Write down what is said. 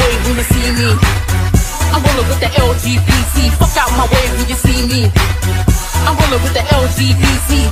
way when you see me. I'm rolling with the LGBT. Fuck out my way when you see me. I'm rolling with the LGBT.